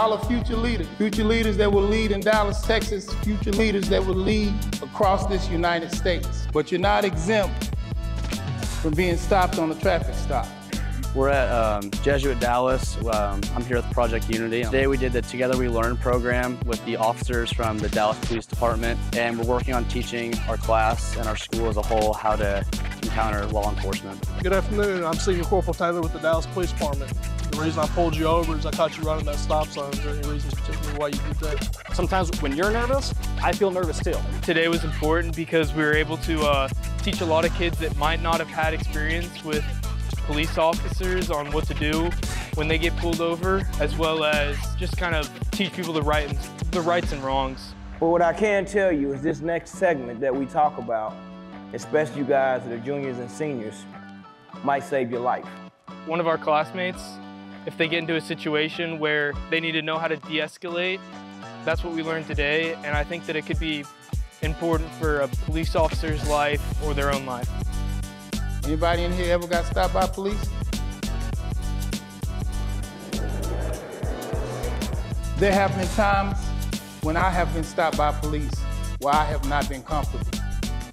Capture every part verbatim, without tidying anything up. Y'all are future leaders, future leaders that will lead in Dallas, Texas, future leaders that will lead across this United States. But you're not exempt from being stopped on a traffic stop. We're at um, Jesuit Dallas. Um, I'm here with Project Unity. Today we did the Together We Learn program with the officers from the Dallas Police Department, and we're working on teaching our class and our school as a whole how to encounter law enforcement. Good afternoon, I'm Senior Corporal Taylor with the Dallas Police Department. The reason I pulled you over is I caught you running that stop sign. Is there any reason particularly why you did that? Sometimes when you're nervous, I feel nervous still. Today was important because we were able to uh, teach a lot of kids that might not have had experience with police officers on what to do when they get pulled over, as well as just kind of teach people the, right and, the rights and wrongs. Well, what I can tell you is this next segment that we talk about, especially you guys that are juniors and seniors, might save your life. One of our classmates, if they get into a situation where they need to know how to de-escalate, that's what we learned today, and I think that it could be important for a police officer's life or their own life. Anybody in here ever got stopped by police? There have been times when I have been stopped by police where I have not been comfortable.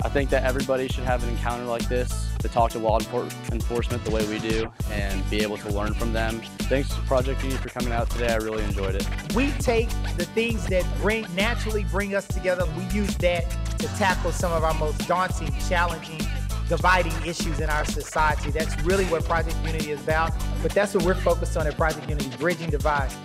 I think that everybody should have an encounter like this to talk to law enforcement the way we do and be able to learn from them. Thanks to Project Unity for coming out today. I really enjoyed it. We take the things that bring naturally bring us together, and we use that to tackle some of our most daunting, challenging, dividing issues in our society. That's really what Project Unity is about, but that's what we're focused on at Project Unity, bridging divides.